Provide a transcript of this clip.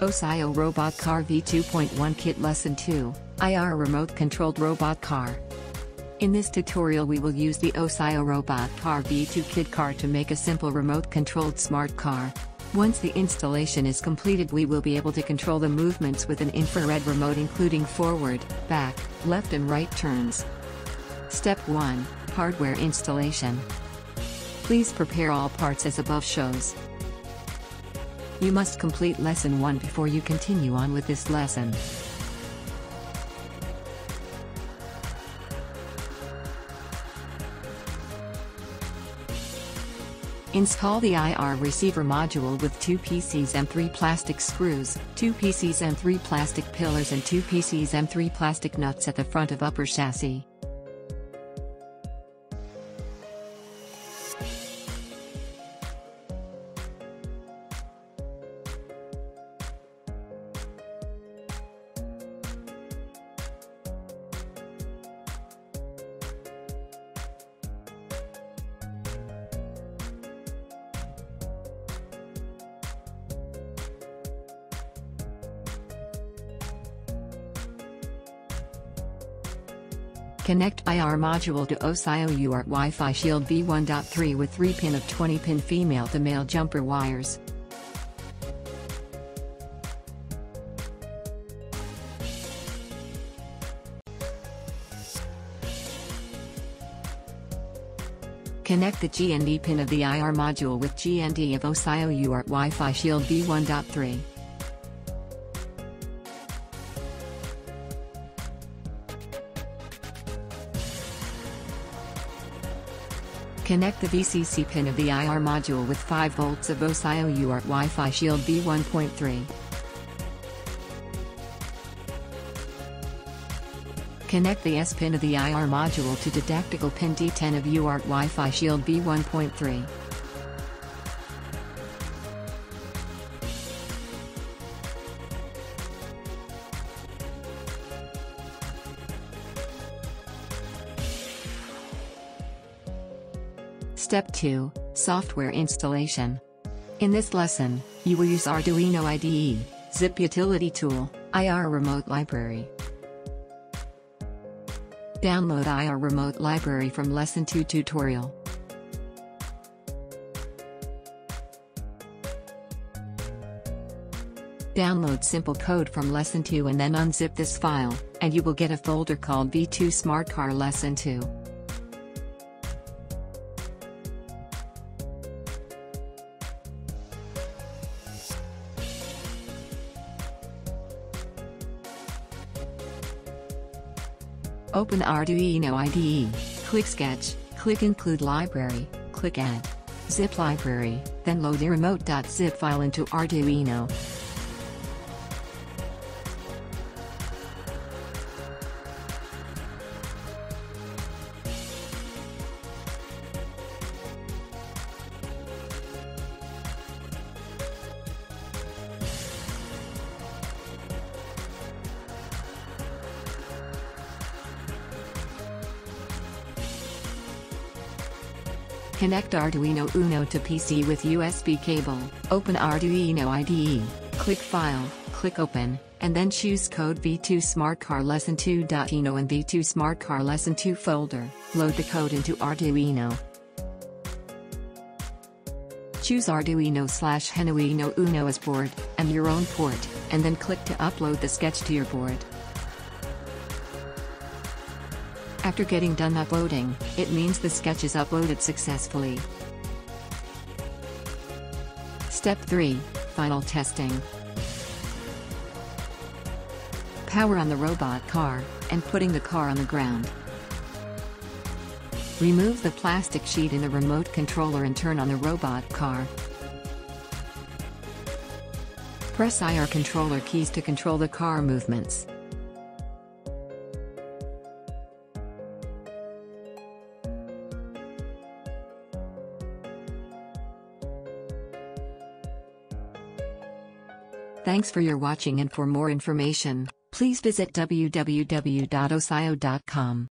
OSOYOO Robot Car V2.1 Kit Lesson 2, IR Remote Controlled Robot Car. In this tutorial we will use the OSOYOO Robot Car V2 Kit car to make a simple remote controlled smart car. Once the installation is completed we will be able to control the movements with an infrared remote including forward, back, left and right turns. Step 1. Hardware installation. Please prepare all parts as above shows. You must complete lesson 1 before you continue on with this lesson. Install the IR receiver module with 2 PCs and 3 plastic screws, 2 PCs and 3 plastic pillars and 2 PCs and 3 plastic nuts at the front of upper chassis. Connect IR module to OSOYOO UART Wi-Fi Shield V1.3 with 3-pin of 20-pin female-to-male jumper wires. Connect the GND pin of the IR module with GND of OSOYOO UART Wi-Fi Shield V1.3. Connect the VCC pin of the IR module with 5 volts of OSOYOO UART Wi-Fi Shield V1.3. Connect the S pin of the IR module to didactyl pin D10 of UART Wi-Fi Shield V1.3. Step 2, Software Installation. In this lesson, you will use Arduino IDE, Zip Utility Tool, IR Remote Library. Download IR Remote Library from Lesson 2 tutorial. Download simple code from Lesson 2 and then unzip this file, and you will get a folder called V2SmartCarLesson2. Open Arduino IDE, click Sketch, click Include Library, click Add Zip Library, then load your remote.zip file into Arduino. Connect Arduino Uno to PC with USB cable, open Arduino IDE, click File, click Open, and then choose code V2SmartCarLesson2.ino and V2SmartCarLesson2 folder, load the code into Arduino. Choose Arduino/Arduino Uno as board, and your own port, and then click to upload the sketch to your board. After getting done uploading, it means the sketch is uploaded successfully. Step 3, Final Testing. Power on the robot car, and putting the car on the ground. Remove the plastic sheet in the remote controller and turn on the robot car. Press IR controller keys to control the car movements. Thanks for your watching, and for more information, please visit www.osoyo.com.